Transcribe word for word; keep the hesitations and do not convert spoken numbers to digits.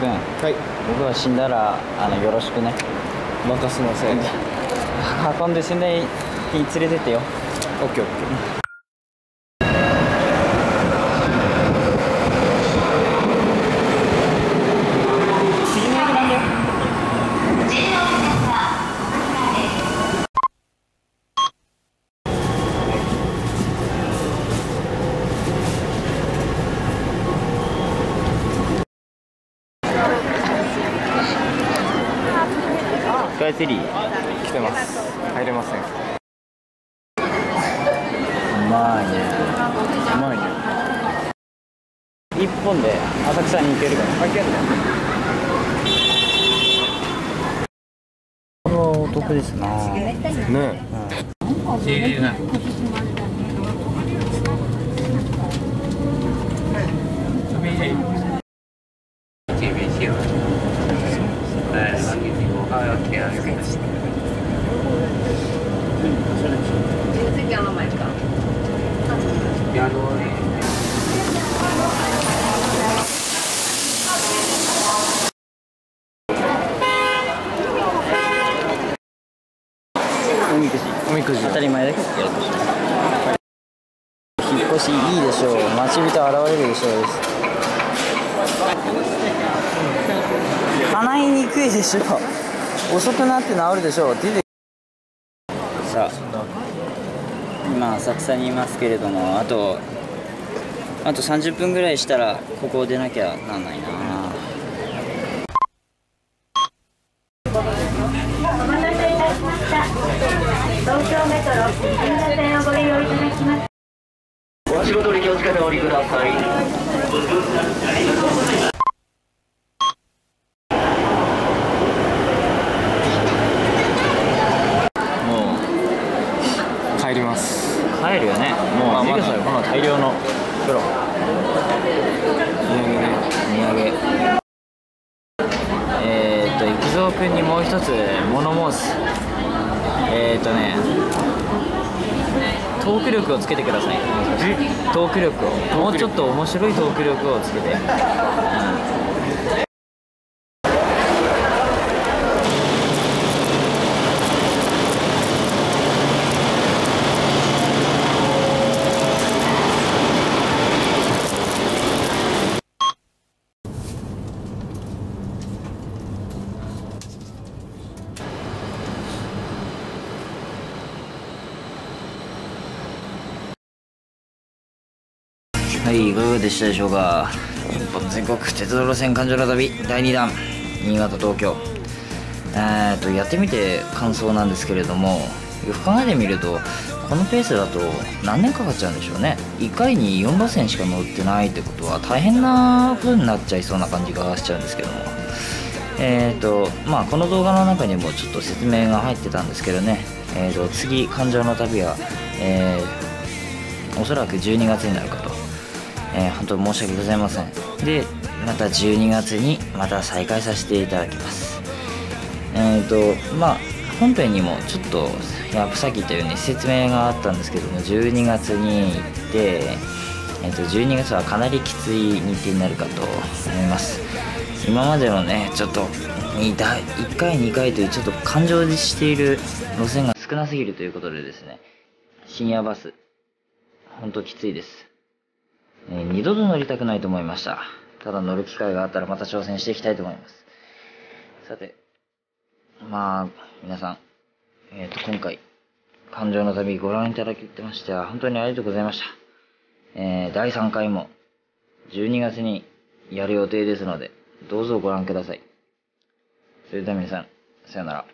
君、はい、僕が死んだらあのよろしくね。任せません。運んで仙台に連れてってよ。オッケーオッケー。スカイツリー来てます。入れません。うまいね。うまいね。一本で浅草に行けるから。行けるね。これはお得ですなねえ。おみくじ当たり前だけどやるとします。引っ越しいいでしょう。待ち人現れるでしょうです。叶いにくいでしょう。遅くなって治るでしょう。出てさあ、今浅草にいますけれども、あとあとさんじゅっぷんぐらいしたらここを出なきゃなんないな。お待たせいたしました。東京メトロ銀座線をご利用いただきます。お足元に気をつけておりください。もう帰ります。帰るよね。もうあまだこの大量の袋。土産ね。土産。伊蔵君にもう一つ物申す。えっとね、トーク力をつけてください。トーク力をもうちょっと面白いトーク力をつけて、うんはい、いかがでしたでしょうか。日本全国鉄道路線環状の旅だいにだん、新潟東京、えー、とやってみて感想なんですけれども、よく考えてみるとこのペースだと何年かかっちゃうんでしょうね。いっかいによんばせんしか乗ってないってことは大変なことになっちゃいそうな感じがしちゃうんですけども、えーとまあ、この動画の中にもちょっと説明が入ってたんですけどね、えー、と次環状の旅は、えー、おそらくじゅうにがつになるかと。えー、本当に申し訳ございません。でまたじゅうにがつにまた再開させていただきます。えっとまあ本編にもちょっとやっぱさっき言ったように説明があったんですけども、じゅうにがつに行って、えー、とじゅうにがつはかなりきつい日程になるかと思います。今までのねちょっといっかいにかいというちょっと環状している路線が少なすぎるということでですね、深夜バス本当きついです。えー、二度と乗りたくないと思いました。ただ乗る機会があったらまた挑戦していきたいと思います。さて、まあ、皆さん、えっと、今回、環状の旅ご覧いただきましては、本当にありがとうございました。えー、だいさんかいも、じゅうにがつにやる予定ですので、どうぞご覧ください。それでは皆さん、さよなら。